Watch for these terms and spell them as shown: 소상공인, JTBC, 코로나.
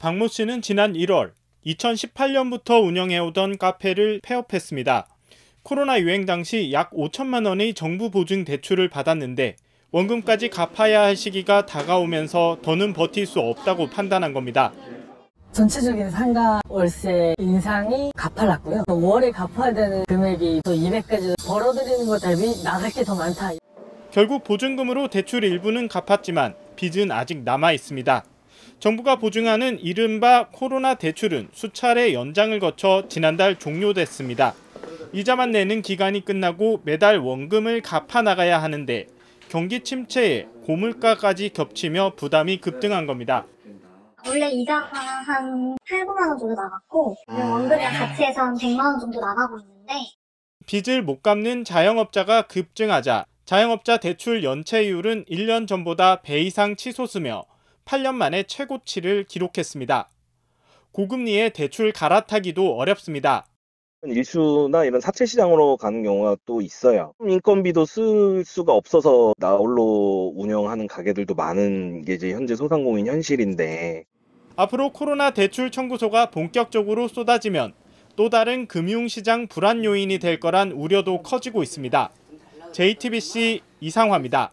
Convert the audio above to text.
박모 씨는 지난 1월 2018년부터 운영해오던 카페를 폐업했습니다. 코로나 유행 당시 약 5천만 원의 정부 보증 대출을 받았는데 원금까지 갚아야 할 시기가 다가오면서 더는 버틸 수 없다고 판단한 겁니다. 전체적인 상가 월세 인상이 가팔랐고요. 5월에 갚아야 되는 금액이 또 200까지 벌어들이는 것 대비 나갈 게 더 많다. 결국 보증금으로 대출 일부는 갚았지만 빚은 아직 남아 있습니다. 정부가 보증하는 이른바 코로나 대출은 수차례 연장을 거쳐 지난달 종료됐습니다. 이자만 내는 기간이 끝나고 매달 원금을 갚아 나가야 하는데 경기 침체에 고물가까지 겹치며 부담이 급등한 겁니다. 원래 이자가 한 8, 9만 원 정도 나갔고 원금이랑 같이 해서 한 100만 원 정도 나가고 있는데 빚을 못 갚는 자영업자가 급증하자 자영업자 대출 연체율은 1년 전보다 배 이상 치솟으며 8년 만에 최고치를 기록했습니다. 고금리에 대출 갈아타기도 어렵습니다. 일수나 이런 사채 시장으로 가는 경우가 또 있어요. 인건비도 쓸 수가 없어서 나홀로 운영하는 가게들도 많은 게 이제 현재 소상공인 현실인데 앞으로 코로나 대출 청구서가 본격적으로 쏟아지면 또 다른 금융시장 불안 요인이 될 거란 우려도 커지고 있습니다. JTBC 이상화입니다.